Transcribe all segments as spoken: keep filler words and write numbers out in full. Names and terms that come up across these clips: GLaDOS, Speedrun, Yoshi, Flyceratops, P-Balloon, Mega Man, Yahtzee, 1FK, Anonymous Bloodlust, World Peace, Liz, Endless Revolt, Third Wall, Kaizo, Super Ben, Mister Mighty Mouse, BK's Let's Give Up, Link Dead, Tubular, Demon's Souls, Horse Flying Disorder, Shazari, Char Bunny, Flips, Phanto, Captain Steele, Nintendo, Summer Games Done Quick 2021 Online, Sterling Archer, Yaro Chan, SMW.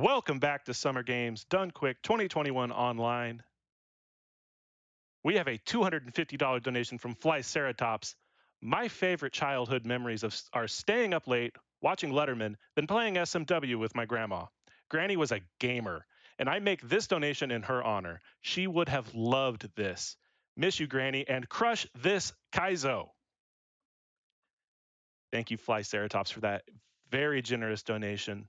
Welcome back to Summer Games Done Quick twenty twenty-one Online. We have a two hundred fifty dollar donation from Flyceratops. My favorite childhood memories of, are staying up late, watching Letterman, then playing S M W with my grandma. Granny was a gamer, and I make this donation in her honor. She would have loved this. Miss you, Granny, and crush this Kaizo. Thank you, Flyceratops, for that very generous donation.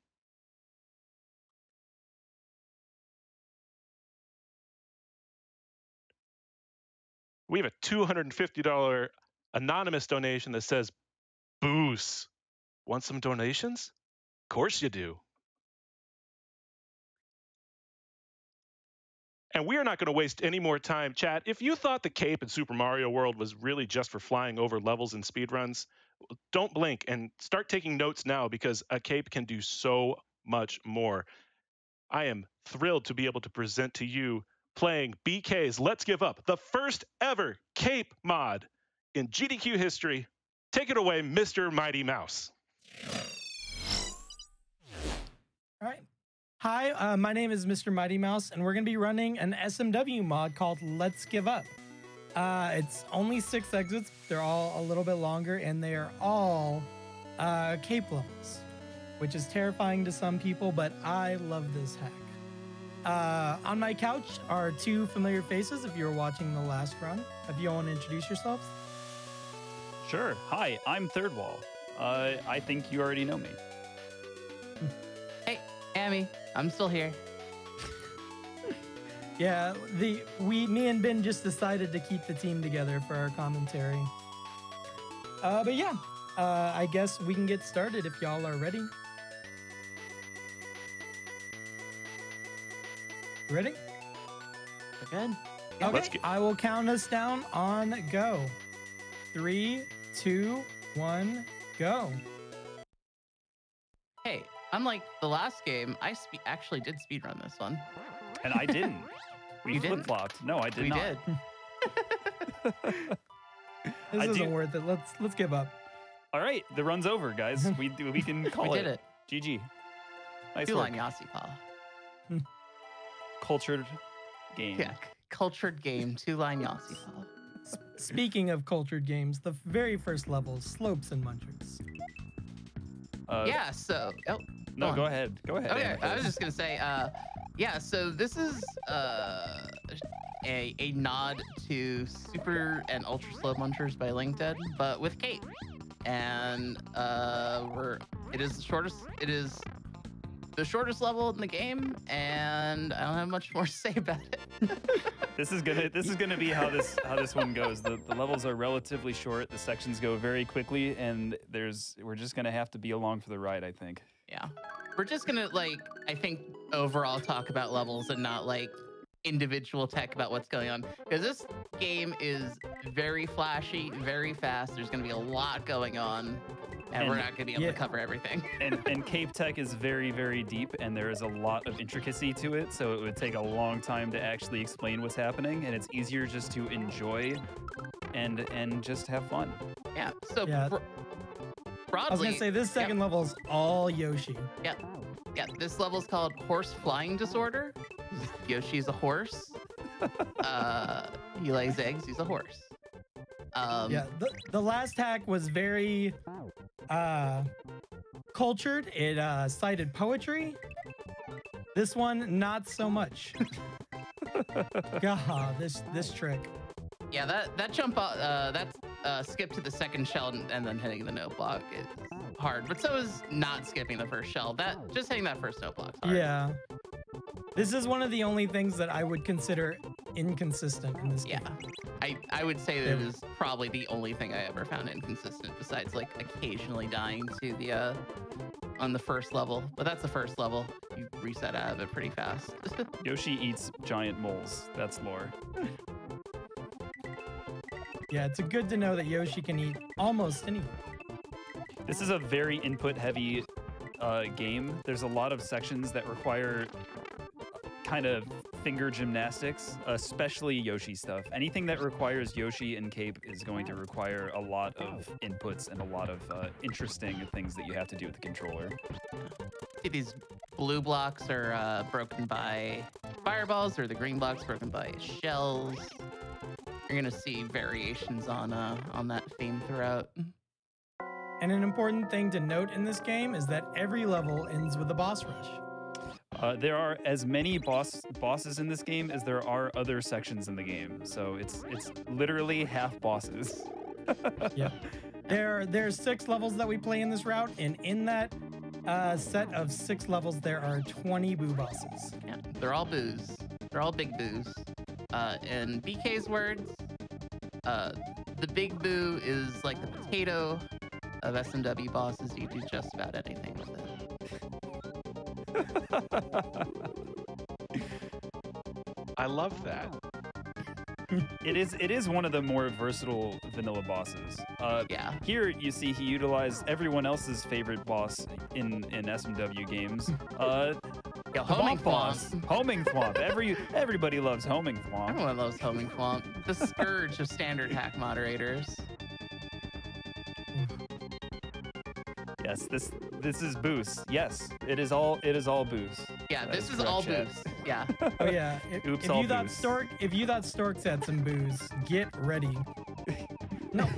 We have a two hundred fifty dollar anonymous donation that says, Boos, want some donations? Of course you do. And we are not going to waste any more time, chat. If you thought the cape in Super Mario World was really just for flying over levels and speedruns, don't blink and start taking notes now, because a cape can do so much more. I am thrilled to be able to present to you playing B K's Let's Give Up, the first ever cape mod in G D Q history. Take it away, Mister Mighty Mouse. All right. Hi, uh, my name is Mister Mighty Mouse, and we're going to be running an S M W mod called Let's Give Up. Uh, it's only six exits. They're all a little bit longer, and they are all uh, cape levels, which is terrifying to some people, but I love this hack. Uh, on my couch are two familiar faces if you were watching the last run. If you all want to introduce yourselves. Sure. Hi, I'm Third Wall. Uh, I think you already know me. Hey, Amy, I'm still here. Yeah, the we, me and Ben just decided to keep the team together for our commentary. Uh, but yeah, uh, I guess we can get started if y'all are ready. Ready? We're good. Yeah, okay, get... I will count us down on go. Three, two, one, go. Hey, unlike the last game, I spe actually did speedrun this one. And I didn't. We flip-flopped. No, I did we not. We did. This I isn't do... worth it. Let's let's give up. All right, the run's over, guys. we do. We can call we it. Did it. G G. Nice work. Yasipa. Cultured game. Yeah, cultured game. Two-line Yahtzee. Speaking of cultured games, the very first level, Slopes and Munchers. Uh, yeah. So. Oh, no, go, go ahead. Go ahead. Okay. I was just gonna say. Uh, yeah. So this is uh, a a nod to Super and Ultra Slow Munchers by Link Dead, but with Kate. And uh, we're. It is the shortest. It is. The shortest level in the game, and I don't have much more to say about it. This is gonna this is gonna be how this how this one goes. The, the levels are relatively short, the sections go very quickly, and there's we're just gonna have to be along for the ride, I think. Yeah. We're just gonna like I think overall talk about levels and not like individual tech about what's going on. Because this game is very flashy, very fast. There's gonna be a lot going on. And, and we're not going to be able yeah. to cover everything. and, and Cape Tech is very, very deep, and there is a lot of intricacy to it, so it would take a long time to actually explain what's happening, and it's easier just to enjoy and and just have fun. Yeah, so yeah. Bro broadly... I was going to say, this second yeah. level is all Yoshi. Yeah, yeah. This level's called Horse Flying Disorder. Yoshi's a horse. uh, he lays eggs, he's a horse. Um, yeah, the, the last hack was very... Uh, cultured. It uh, cited poetry. This one, not so much. God, this this trick. Yeah, that that jump, uh, that uh, skip to the second shell and, and then hitting the note block is hard. But so is not skipping the first shell. That just hitting that first note block. Yeah. This is one of the only things that I would consider inconsistent in this game. Yeah. I, I would say that it is probably the only thing I ever found inconsistent, besides like occasionally dying to the uh, on the first level. But that's the first level. You reset out of it pretty fast. Yoshi eats giant moles. That's lore. Yeah, it's good to know that Yoshi can eat almost anything. This is a very input-heavy uh, game. There's a lot of sections that require kind of finger gymnastics, especially Yoshi stuff. Anything that requires Yoshi and Cape is going to require a lot of inputs and a lot of uh, interesting things that you have to do with the controller. See these blue blocks are uh, broken by fireballs, or the green blocks broken by shells. You're gonna see variations on uh, on that theme throughout. And an important thing to note in this game is that every level ends with a boss rush. Uh, there are as many boss bosses in this game as there are other sections in the game, so it's it's literally half bosses. Yeah, there there's six levels that we play in this route, and in that uh, set of six levels, there are twenty boo bosses. Yeah, they're all boos. They're all big boos. Uh, in B K's words, uh, the big boo is like the potato of S M W bosses. You do just about anything with it. I love that. It is it is one of the more versatile vanilla bosses. Uh, yeah. Here you see he utilized everyone else's favorite boss in in S M W games. Uh, yeah, homing boss, homing thwomp. Every everybody loves homing thwomp. Everyone loves homing thwomp. The scourge of standard hack moderators. Yes, this this is boost. Yes, it is all it is all boost. Yeah, that this is, is all boost. Yeah. Oh yeah. If, Oops, if all you thought Stork, if you thought Storks had some booze, get ready. No.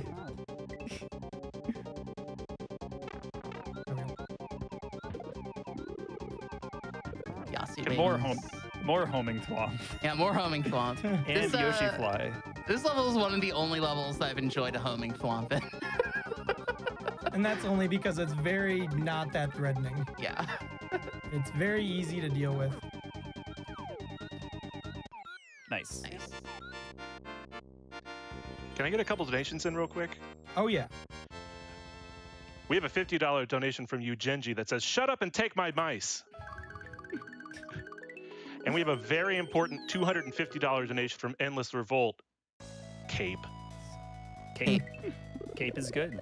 More home, more homing thwomp. Yeah, more homing thwomp. And this, uh, Yoshi Fly. This level is one of the only levels I've enjoyed a homing thwomp in. And that's only because it's very not that threatening. Yeah. It's very easy to deal with. Nice. Nice. Can I get a couple donations in real quick? Oh, yeah. We have a fifty dollar donation from Eugenji that says, "Shut up and take my mice." And we have a very important two hundred fifty dollar donation from Endless Revolt. Cape. Cape. Cape is good.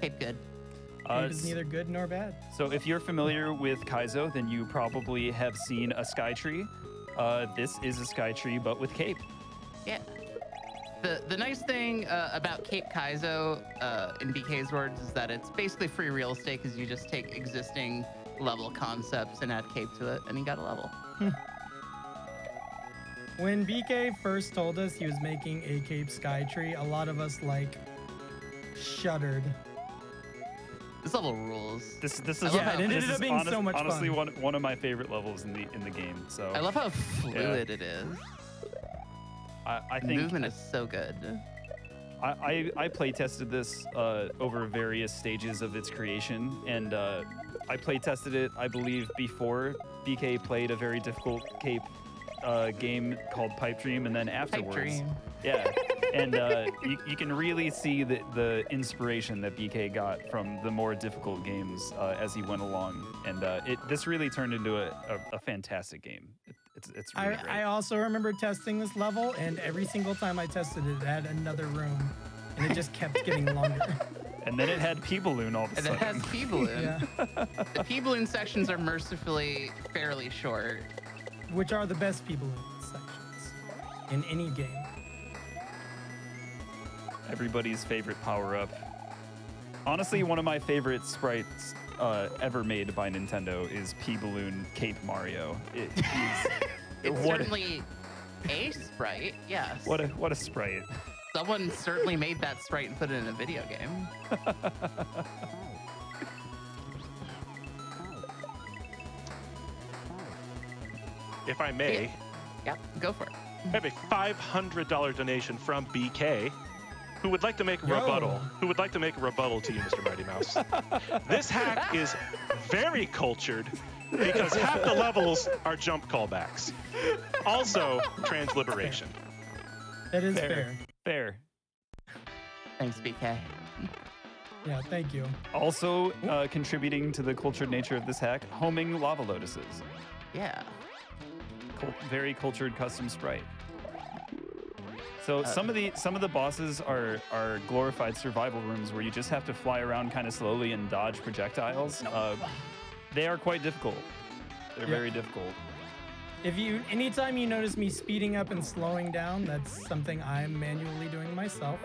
Cape good. Uh, Cape is neither good nor bad. So if you're familiar with Kaizo, then you probably have seen a sky tree. Uh, this is a sky tree, but with Cape. Yeah. The the nice thing uh, about Cape Kaizo, uh, in B K's words, is that it's basically free real estate because you just take existing level concepts and add Cape to it, and you got a level. When B K first told us he was making a Cape sky tree, a lot of us like shuddered. This level rules. This this is yeah. It ended up being honest, so much honestly, fun. Honestly, one one of my favorite levels in the in the game. So I love how fluid yeah. it is. I, I think movement is so good. I I, I play tested this uh, over various stages of its creation, and uh, I play tested it. I believe before B K played a very difficult Cape uh, game called Pipe Dream, and then afterwards. Pipe Dream. Yeah. And uh, you, you can really see the, the inspiration that B K got from the more difficult games uh, as he went along. And uh, it, this really turned into a, a, a fantastic game. It, it's, it's really I, great. I also remember testing this level, and every single time I tested it, it had another room. And it just kept getting longer. And then it had P-Balloon all of a and sudden. And it has P-Balloon. Yeah. The P-Balloon sections are mercifully fairly short. Which are the best P-Balloon sections in any game. Everybody's favorite power-up. Honestly, one of my favorite sprites uh, ever made by Nintendo is P-Balloon Cape Mario. It, it's it's certainly a, a sprite, yes. What a, what a sprite. Someone certainly made that sprite and put it in a video game. If I may. Yep, yeah. yeah, go for it. I have a five hundred dollar donation from B K. Who would like to make a rebuttal? Yo. Who would like to make a rebuttal to you, Mister Mighty Mouse? This hack is very cultured because half the levels are jump callbacks. Also, transliberation. That is fair. Fair. fair. Thanks, B K. Yeah, thank you. Also, uh, contributing to the cultured nature of this hack, homing lava lotuses. Yeah. Cult- very cultured custom sprite. So some of the some of the bosses are are glorified survival rooms where you just have to fly around kind of slowly and dodge projectiles. Uh, they are quite difficult. They're yeah. very difficult. If you anytime you notice me speeding up and slowing down, that's something I'm manually doing myself.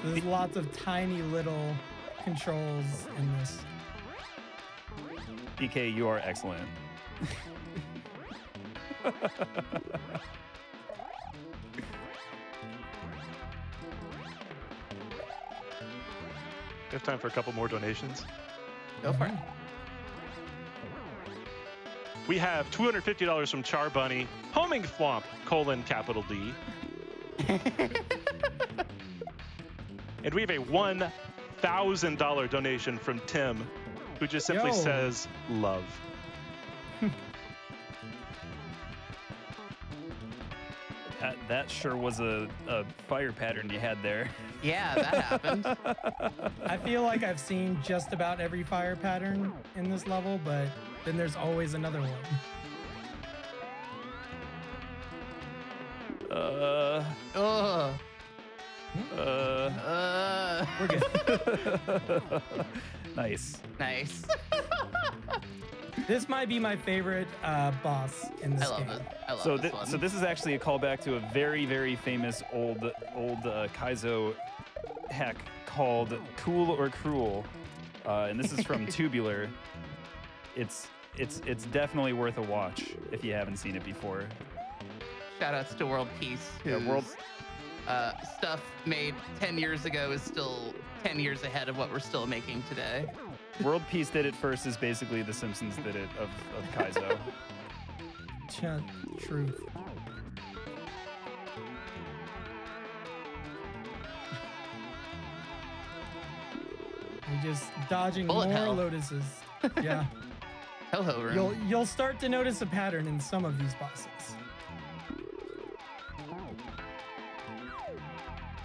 So there's lots of tiny little controls in this. B K, you are excellent. We have time for a couple more donations. Go for it. We have two hundred fifty dollars from Char Bunny, Homing Thwomp, colon, capital D. And we have a one thousand dollar donation from Tim, who just simply Yo. says, love. That, that sure was a, a fire pattern you had there. Yeah, that happened. I feel like I've seen just about every fire pattern in this level, but then there's always another one. Uh. Ugh. Uh. Uh. We're good. Nice. Nice. This might be my favorite uh, boss in this game. I love game. it. I love so this th one. So this is actually a callback to a very, very famous old old uh, Kaizo hack called Cool or Cruel, uh, and this is from Tubular. It's it's it's definitely worth a watch if you haven't seen it before. Shoutouts to World Peace. Yeah, World. Uh, stuff made ten years ago is still ten years ahead of what we're still making today. World Peace did it first is basically The Simpsons did it of, of Kaizo. Chat truth. We're just dodging Bullet more hell. lotuses. Yeah. Hello, room. You'll, you'll start to notice a pattern in some of these bosses.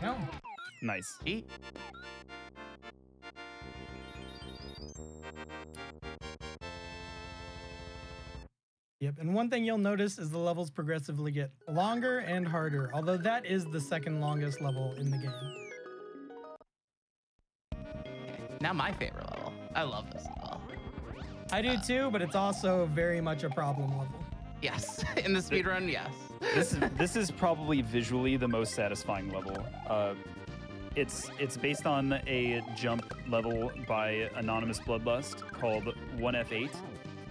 No. Nice. Eat. Yep, and one thing you'll notice is the levels progressively get longer and harder, although that is the second longest level in the game. Now my favorite level. I love this level. I do uh, too, but it's also very much a problem level. Yes, in the speedrun, yes. This, this is probably visually the most satisfying level. Uh, it's, it's based on a jump level by Anonymous Bloodlust called one F eight.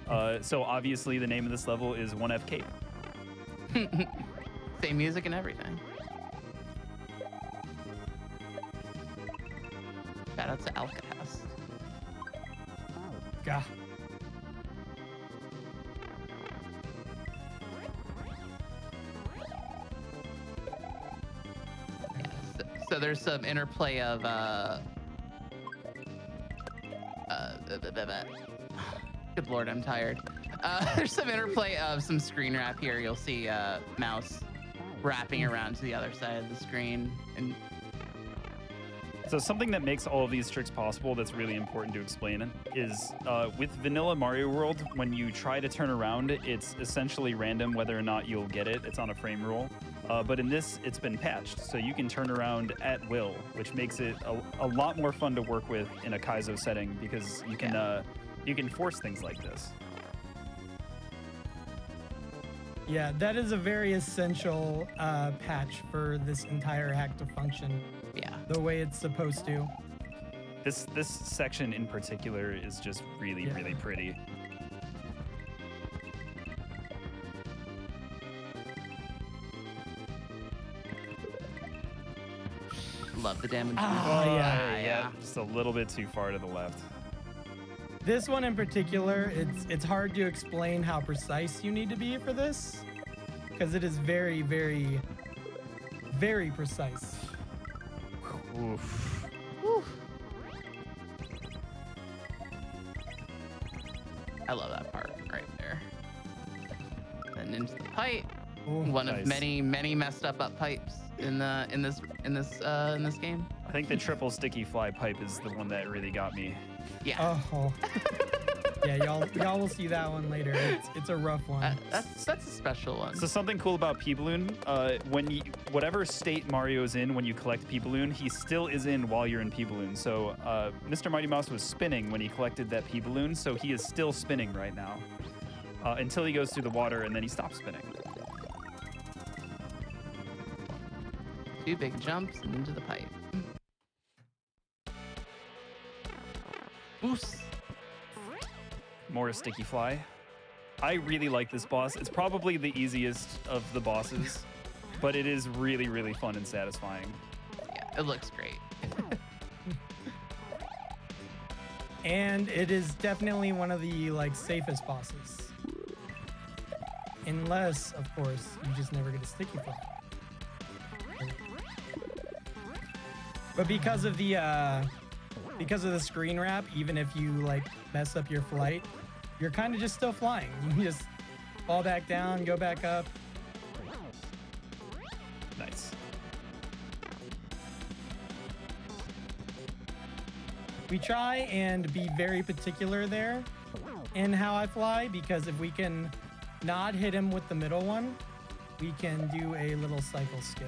Uh, so obviously the name of this level is one F K. Same music and everything. Shout out to Alka House. Gah. So there's some interplay of uh, uh, good lord, I'm tired. Uh, there's some interplay of some screen wrap here. You'll see uh, Mouse wrapping around to the other side of the screen. And so something that makes all of these tricks possible that's really important to explain is uh, with vanilla Mario World, when you try to turn around, it's essentially random whether or not you'll get it. It's on a frame roll. Uh, but in this, it's been patched, so you can turn around at will, which makes it a, a lot more fun to work with in a Kaizo setting because you can yeah. uh, you can force things like this. Yeah, that is a very essential uh, patch for this entire hack to function. Yeah, the way it's supposed to. This this section in particular is just really yeah. really pretty. Love the damage. Oh, oh yeah, yeah, yeah. Just a little bit too far to the left. This one in particular, it's it's hard to explain how precise you need to be for this, because it is very, very, very precise. Oof. Oof. I love that part right there. And into the pipe. Ooh, one nice. of many, many messed up up pipes in the in this in this uh, in this game. I think the triple sticky fly pipe is the one that really got me. Yeah. Oh. Yeah, y'all y'all will see that one later. It's, it's a rough one. Uh, that's that's a special one. So something cool about Pee-Balloon, uh, when you, whatever state Mario's in when you collect Pee-Balloon, he still is in while you're in Pee-Balloon. So uh, Mister Mighty Mouse was spinning when he collected that Pee-Balloon, so he is still spinning right now uh, until he goes through the water and then he stops spinning. Two big jumps and into the pipe. Oops. more Sticky Fly. I really like this boss. It's probably the easiest of the bosses, but it is really, really fun and satisfying. Yeah, it looks great. And it is definitely one of the like safest bosses. Unless, of course, you just never get a Sticky Fly. But because of the uh, because of the screen wrap, even if you like mess up your flight, you're kind of just still flying. You can just fall back down, go back up. Nice. We try and be very particular there in how I fly, because if we can not hit him with the middle one, we can do a little cycle skip.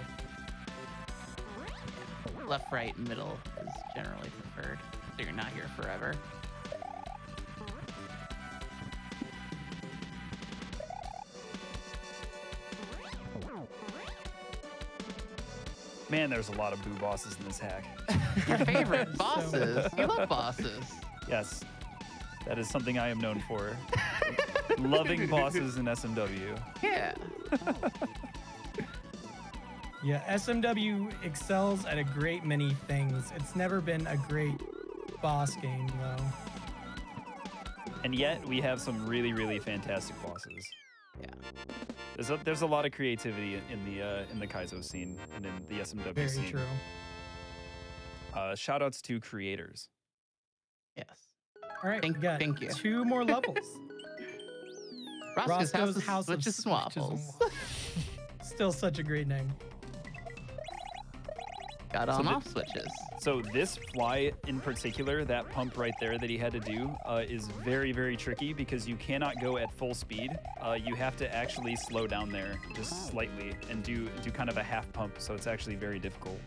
Left, right, middle is generally preferred, so you're not here forever. Man, there's a lot of boo bosses in this hack. Your favorite bosses? You love bosses. Yes, that is something I am known for. Loving bosses in S M W. Yeah. Yeah, S M W excels at a great many things. It's never been a great boss game, though. And yet, we have some really, really fantastic bosses. Yeah. There's a, there's a lot of creativity in the uh, in the Kaizo scene and in the S M W Very scene. Very true. Uh, Shoutouts to creators. Yes. All right, thank, we got thank you. Two more levels. Roscoe's, Roscoe's House, House of Switches and Waffles. Still such a great name. Got on off switches. So this fly in particular, that pump right there that he had to do, uh, is very, very tricky because you cannot go at full speed. Uh, you have to actually slow down there just oh. slightly and do do kind of a half pump. So it's actually very difficult.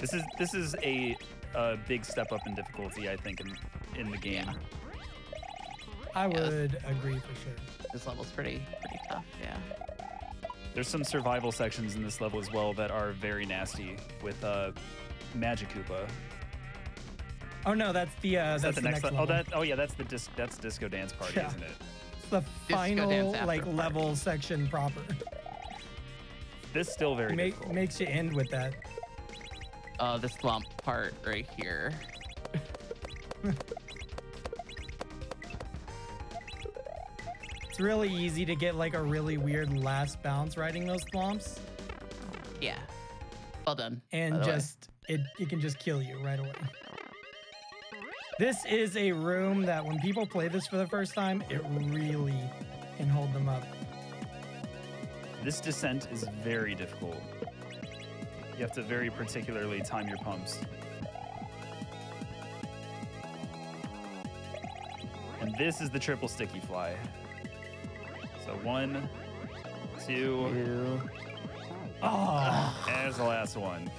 This is this is a, a big step up in difficulty, I think, in in the game. Yeah. I yeah, would this, agree for sure. This level's pretty pretty tough. Yeah. There's some survival sections in this level as well that are very nasty with uh, Magikoopa. Oh no, that's the uh, that's that the, the next, next level. Oh, that, oh yeah, that's the dis that's disco dance party, yeah. Isn't it? It's the final like party. Level section proper. This still very Ma difficult. Makes you end with that. Uh, the slump part right here. It's really easy to get like a really weird last bounce riding those thwomps. Yeah. Well done. And just, it, it can just kill you right away. This is a room that when people play this for the first time, it really can hold them up. This descent is very difficult. You have to very particularly time your pumps. And this is the triple sticky fly. So one, two, two. Oh. There's the last one.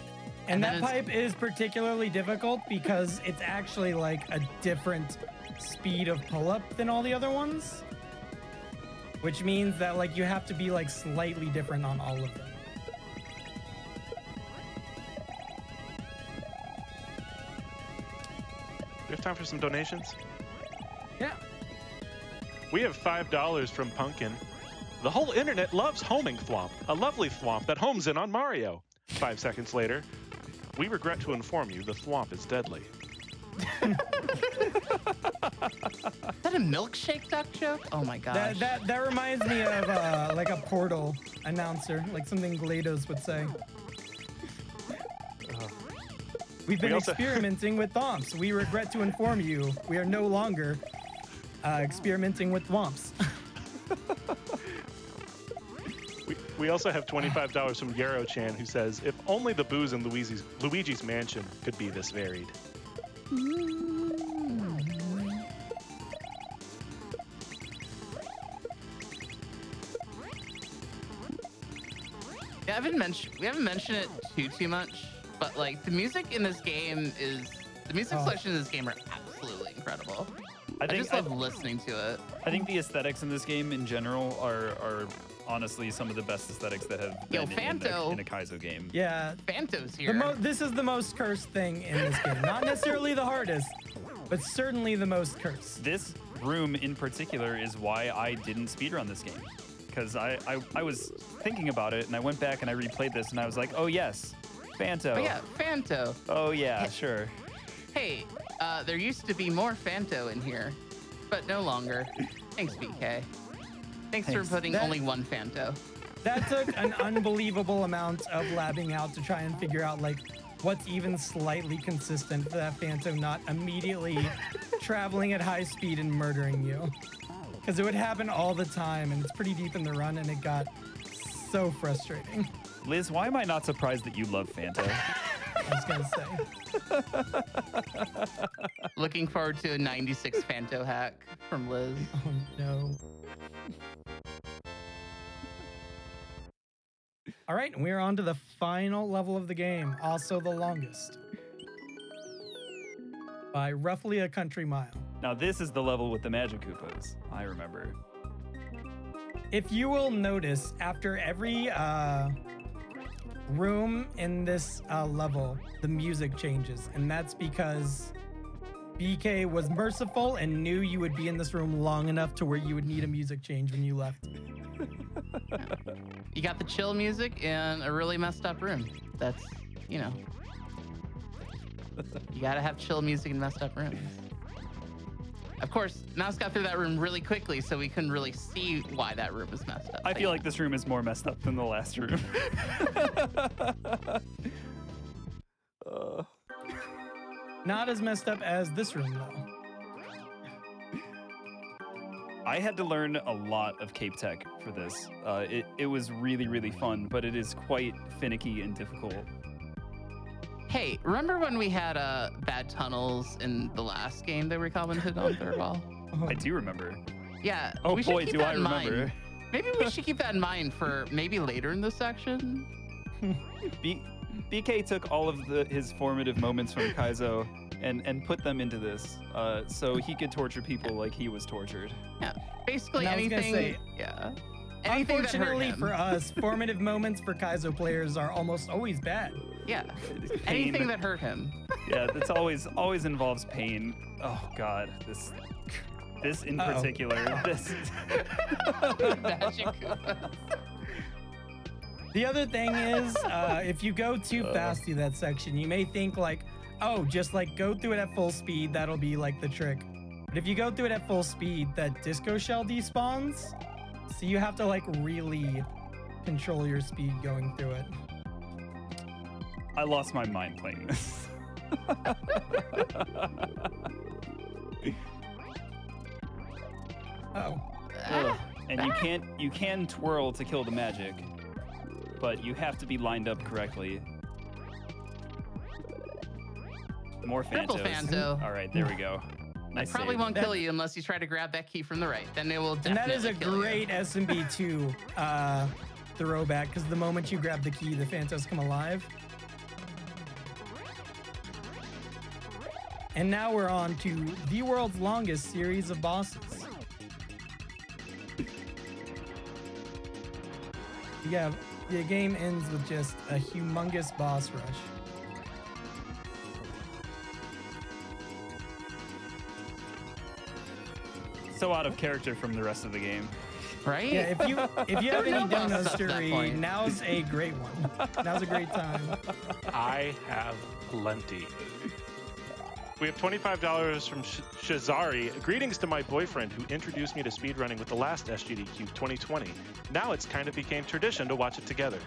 And, and that, that pipe is particularly difficult because it's actually like a different speed of pull-up than all the other ones, which means that like you have to be like slightly different on all of them. We have time for some donations? Yeah. We have five dollars from Pumpkin. The whole internet loves homing Thwomp, a lovely Thwomp that homes in on Mario. Five seconds later, we regret to inform you the Thwomp is deadly. Is that a milkshake duck joke? Oh my gosh. That, that, that reminds me of uh, like a Portal announcer, like something GLaDOS would say. We've been we also... experimenting with Thwomps. We regret to inform you we are no longer Uh, experimenting with Thwomps. we, we also have twenty-five dollars from Yaro Chan, who says, if only the booze in Luigi's, Luigi's Mansion could be this varied. Yeah, I've been mentioned, we haven't mentioned it too, too much, but like the music in this game is, the music oh. selection in this game are absolutely incredible. I, think, I just love I, listening to it. I think the aesthetics in this game in general are, are honestly some of the best aesthetics that have been Yo, Phanto. In, in, a, in a Kaizo game. Yeah. Phanto's here. The mo this is the most cursed thing in this game. Not necessarily the hardest, but certainly the most cursed. This room in particular is why I didn't speedrun this game. Because I, I, I was thinking about it, and I went back and I replayed this, and I was like, oh, yes, Phanto. Oh, yeah, Phanto. Oh, yeah, sure. Hey, uh, there used to be more Phanto in here, but no longer. Thanks, B K. Thanks, Thanks. for putting that, only one Phanto. That took an unbelievable amount of labbing out to try and figure out, like, what's even slightly consistent for that Phanto not immediately traveling at high speed and murdering you. Because it would happen all the time, and it's pretty deep in the run, and it got so frustrating. Liz, why am I not surprised that you love Phanto? I was going to say. Looking forward to a ninety-six Phanto hack from Liz. Oh, no. All right, we're on to the final level of the game, also the longest, by roughly a country mile. Now, this is the level with the Magic Koopas, I remember. If you will notice, after every... Uh, room in this uh, level, the music changes, and that's because B K was merciful and knew you would be in this room long enough to where you would need a music change when you left. You got the chill music in a really messed up room. That's, you know, you gotta have chill music in messed up rooms. Of course, Mouse got through that room really quickly, so we couldn't really see why that room was messed up. I feel like this room is more messed up than the last room. uh. Not as messed up as this room, though. I had to learn a lot of Cape Tech for this. Uh, it, it was really, really fun, but it is quite finicky and difficult. Hey, remember when we had uh, bad tunnels in the last game that we commented on Third Wall? I do remember. Yeah. Oh boy, do I remember. Maybe we should keep that in mind for maybe later in this section. B BK took all of the, his formative moments from Kaizo and, and put them into this uh, so he could torture people like he was tortured. Yeah, basically anything. Say, yeah. Anything unfortunately for us, formative moments for Kaizo players are almost always bad. Yeah, pain. Anything that hurt him. Yeah, that's always always involves pain. Oh God, this this in uh -oh. particular. This. The other thing is, uh, if you go too uh. fast through that section, you may think like, oh, just like go through it at full speed. That'll be like the trick. But if you go through it at full speed, that disco shell despawns. So you have to like really control your speed going through it. I lost my mind playing this. Oh. Ugh. And you can't you can twirl to kill the magic, but you have to be lined up correctly. More Phantos. Phanto. All right, there we go. Nice. I probably save. won't that, kill you unless you try to grab that key from the right. Then it will definitely. And that is a great S M B two uh, throwback, because the moment you grab the key, the Phantos come alive. And now we're on to the world's longest series of bosses. Yeah, the game ends with just a humongous boss rush. So out of character from the rest of the game. Right? Yeah, if you if you have any donuts to read, now's a great one. Now's a great time. I have plenty. We have twenty-five dollars from Sh Shazari. Greetings to my boyfriend who introduced me to speedrunning with the last S G D Q twenty twenty. Now it's kind of became tradition to watch it together.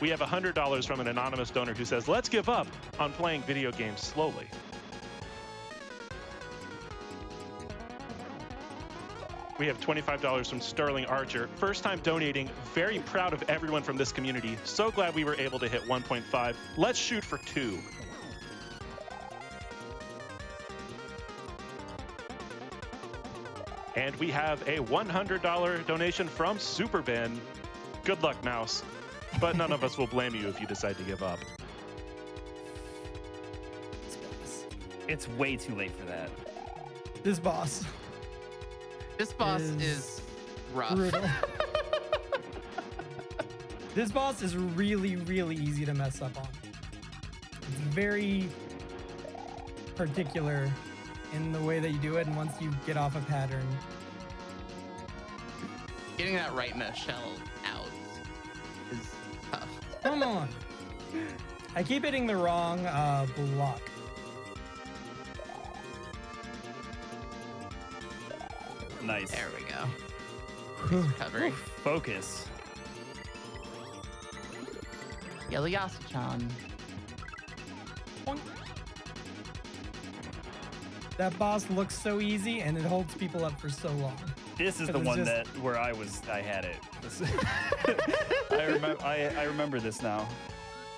We have one hundred dollars from an anonymous donor who says, let's give up on playing video games slowly. We have twenty-five dollars from Sterling Archer. First time donating, very proud of everyone from this community. So glad we were able to hit one point five. Let's shoot for two. And we have a one hundred dollar donation from Super Ben. Good luck, Mouse. But none of us will blame you if you decide to give up. It's way too late for that. This boss. This boss is, is rough. This boss is really, really easy to mess up on. It's very particular in the way that you do it, and once you get off a pattern. Getting that right Michelle out is tough. Come on. I keep hitting the wrong uh, block. Nice. There we go. Nice recovery. Focus. Yeliyasa-chan. That boss looks so easy, and it holds people up for so long. This is the one just... that where I was, I had it. This... I, remember, I, I remember this now.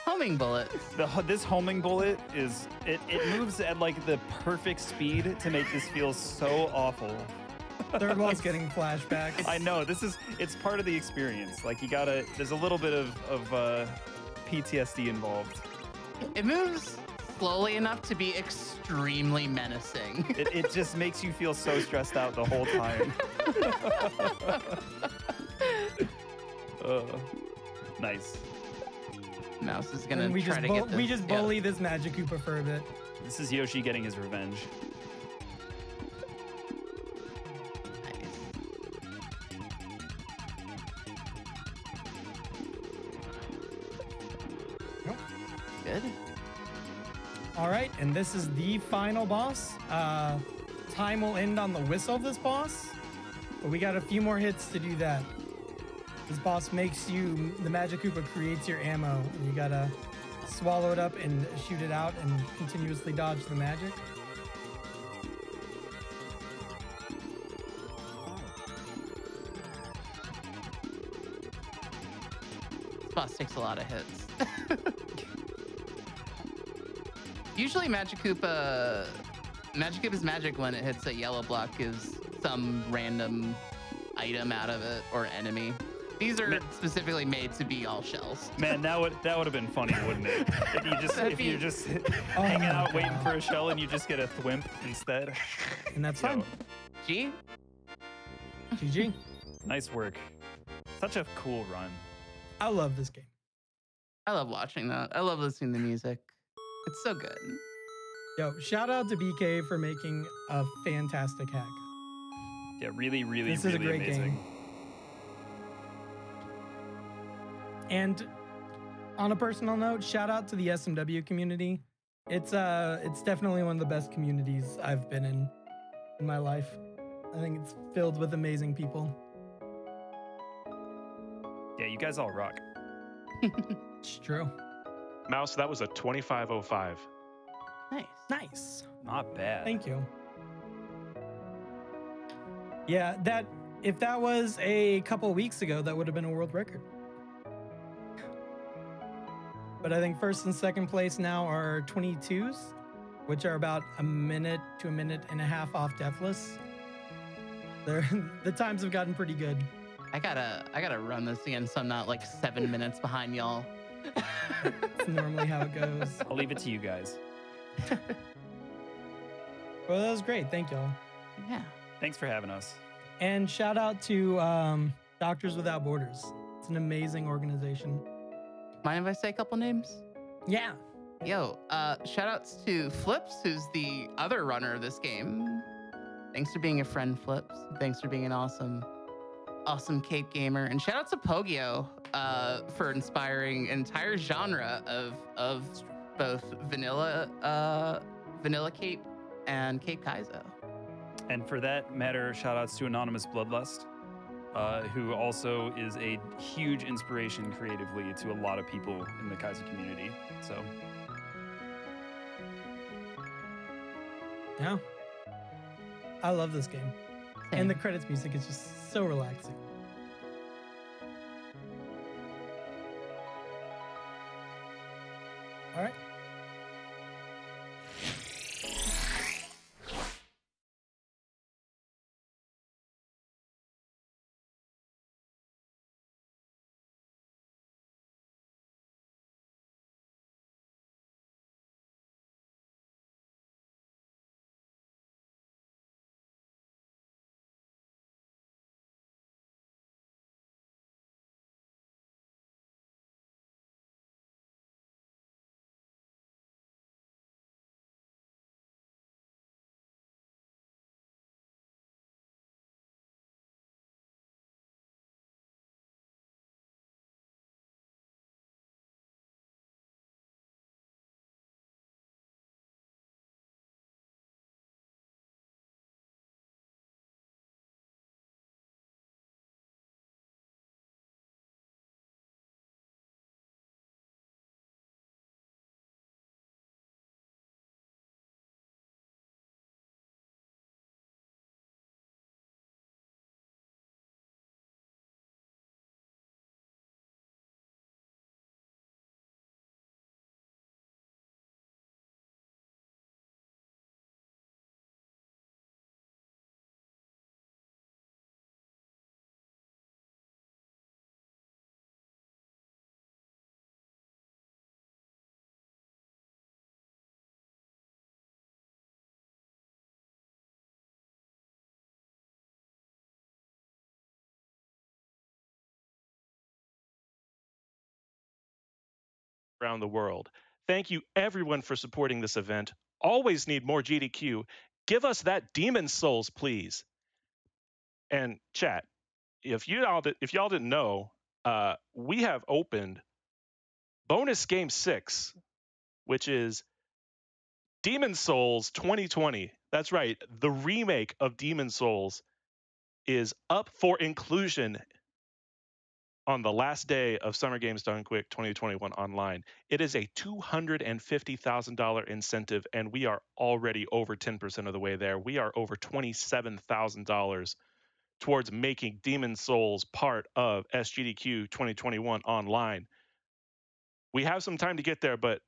Homing bullet. The, this homing bullet is, it, it moves at like the perfect speed to make this feel so awful. Third Wall's getting flashbacks. I know, this is, it's part of the experience. Like you gotta, there's a little bit of, of uh, P T S D involved. It moves slowly enough to be extremely menacing. It, it just makes you feel so stressed out the whole time. uh, nice. Mouse is gonna we try just to get this. We just bully yeah. this Magikoopa for a bit. This is Yoshi getting his revenge. All right, and this is the final boss. Uh, time will end on the whistle of this boss, but we got a few more hits to do that. This boss makes you, the Magikoopa creates your ammo, and you gotta swallow it up and shoot it out and continuously dodge the magic. This boss takes a lot of hits. Usually Magikoopa, Magikoopa's magic when it hits a yellow block gives some random item out of it or enemy. These are man, specifically made to be all shells. Man, that would that would have been funny, wouldn't it? If you just if be... you're just oh hanging out God. waiting for a shell and you just get a thwimp instead. And that's fun. G. G G. Nice work. Such a cool run. I love this game. I love watching that. I love listening to music. It's so good. Yo, shout out to B K for making a fantastic hack. Yeah, really, really, this really is a great amazing. Game. And on a personal note, shout out to the S M W community. It's uh, it's definitely one of the best communities I've been in in my life. I think it's filled with amazing people. Yeah, you guys all rock. It's true. Mouse, that was a twenty-five oh five. Nice. Nice. Not bad. Thank you. Yeah, that if that was a couple weeks ago, that would have been a world record. But I think first and second place now are twenty-twos, which are about a minute to a minute and a half off Deathless. They're, the times have gotten pretty good. I gotta, I gotta run this again so I'm not like seven minutes behind y'all. That's normally how it goes. I'll leave it to you guys. Well, that was great. Thank y'all. Yeah. Thanks for having us. And shout out to um, Doctors Without Borders. It's an amazing organization. Mind if I say a couple names? Yeah. Yo, uh, shout outs to Flips, who's the other runner of this game. Thanks for being a friend, Flips. Thanks for being an awesome, awesome Cape gamer. And shout out to Pogio. Uh, for inspiring entire genre of of both vanilla uh, vanilla cape and cape Kaizo. And for that matter, shout outs to Anonymous Bloodlust, uh, who also is a huge inspiration creatively to a lot of people in the Kaizo community. So yeah, I love this game. Same. And the credits music is just so relaxing. All right. around the world. Thank you, everyone, for supporting this event. Always need more G D Q. Give us that Demon's Souls, please. And chat, if you all if y'all didn't know, uh, we have opened bonus game six, which is Demon's Souls twenty twenty. That's right. The remake of Demon's Souls is up for inclusion on the last day of Summer Games Done Quick twenty twenty-one Online. It is a two hundred fifty thousand dollars incentive, and we are already over ten percent of the way there. We are over twenty-seven thousand dollars towards making Demon's Souls part of S G D Q twenty twenty-one Online. We have some time to get there, but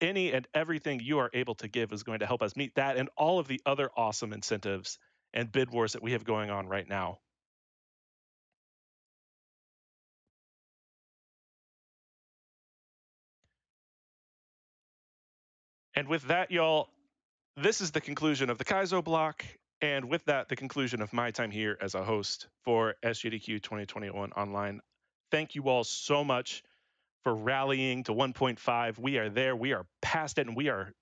any and everything you are able to give is going to help us meet that and all of the other awesome incentives and bid wars that we have going on right now. And with that, y'all, this is the conclusion of the Kaizo block. And with that, the conclusion of my time here as a host for S G D Q twenty twenty-one Online. Thank you all so much for rallying to one point five. We are there. We are past it, and we are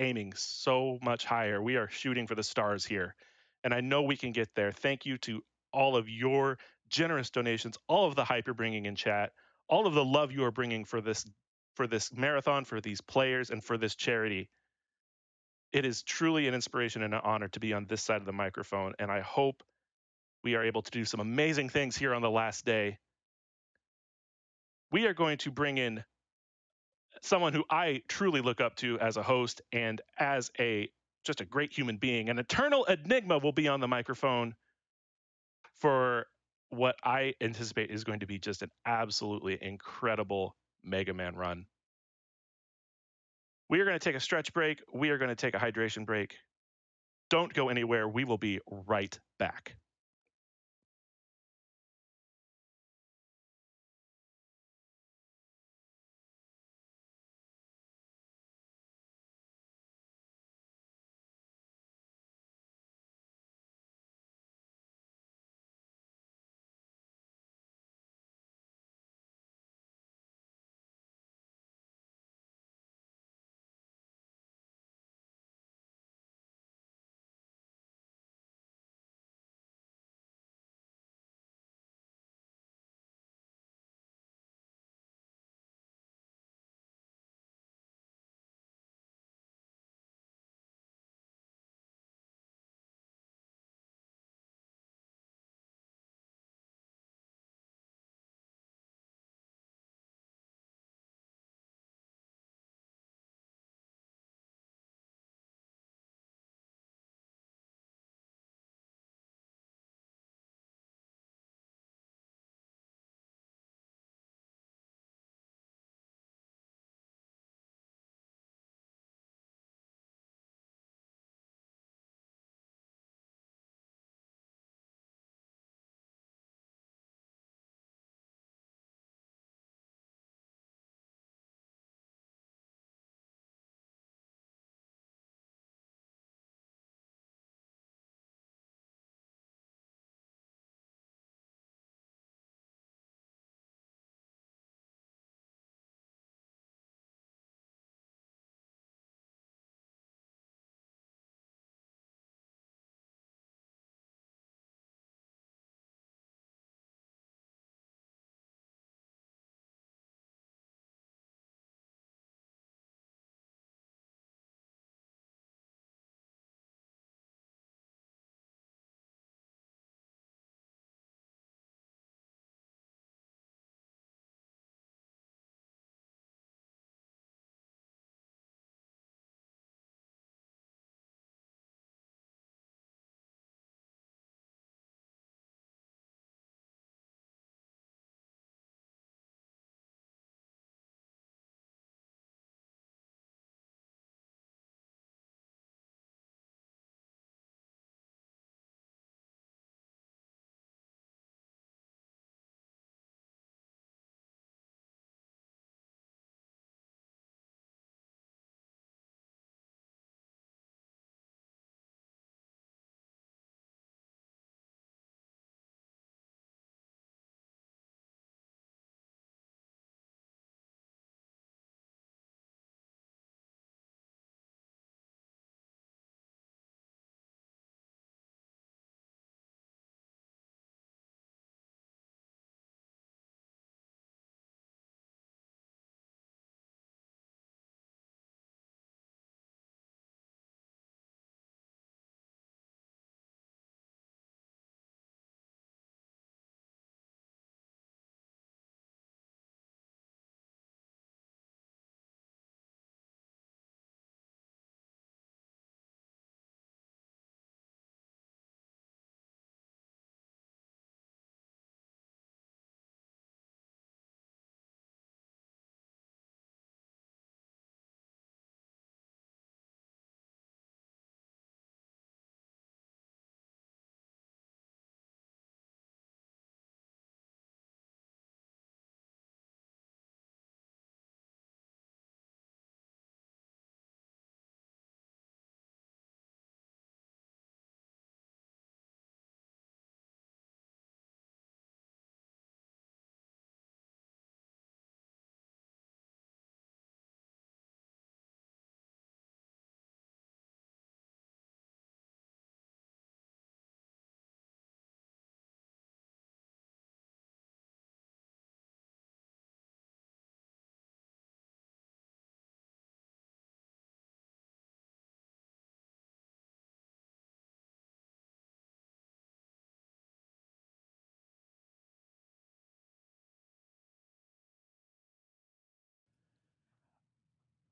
aiming so much higher. We are shooting for the stars here, and I know we can get there. Thank you to all of your generous donations, all of the hype you're bringing in chat, all of the love you are bringing for this for this marathon, for these players, and for this charity. It is truly an inspiration and an honor to be on this side of the microphone, and I hope we are able to do some amazing things here on the last day. We are going to bring in someone who I truly look up to as a host and as a just a great human being. An eternal enigma will be on the microphone for what I anticipate is going to be just an absolutely incredible Mega Man run. We are going to take a stretch break. We are going to take a hydration break. Don't go anywhere. We will be right back.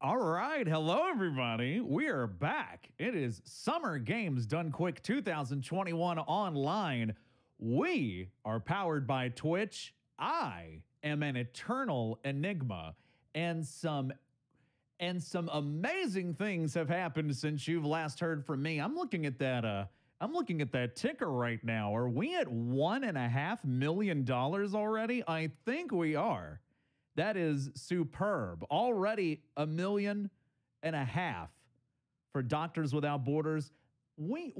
All right. Hello, everybody. We are back. It is Summer Games Done Quick twenty twenty-one Online. We are powered by Twitch. I am an eternal enigma, and some and some amazing things have happened since you've last heard from me. I'm looking at that uh I'm looking at that ticker right now. Are we at one and a half million dollars already? I think we are. That is superb. Already a million and a half for Doctors Without Borders. We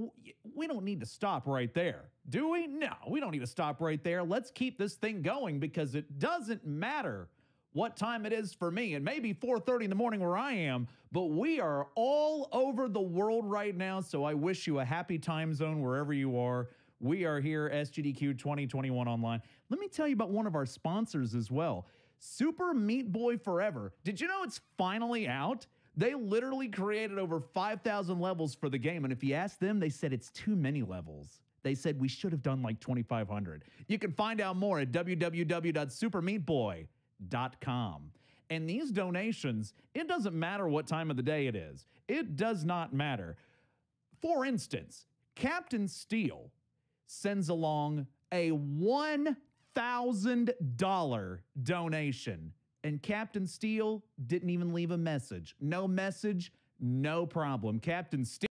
we don't need to stop right there, do we? No, we don't need to stop right there. Let's keep this thing going because it doesn't matter what time it is for me. It may be four thirty in the morning where I am, but we are all over the world right now, so I wish you a happy time zone wherever you are. We are here, S G D Q twenty twenty-one Online. Let me tell you about one of our sponsors as well. Super Meat Boy Forever. Did you know it's finally out? They literally created over five thousand levels for the game, and if you ask them, they said it's too many levels. They said we should have done like twenty-five hundred. You can find out more at w w w dot super meat boy dot com. And these donations, it doesn't matter what time of the day it is. It does not matter. For instance, Captain Steele sends along a one one thousand dollar donation, and Captain Steele didn't even leave a message. No message, no problem. Captain Steele.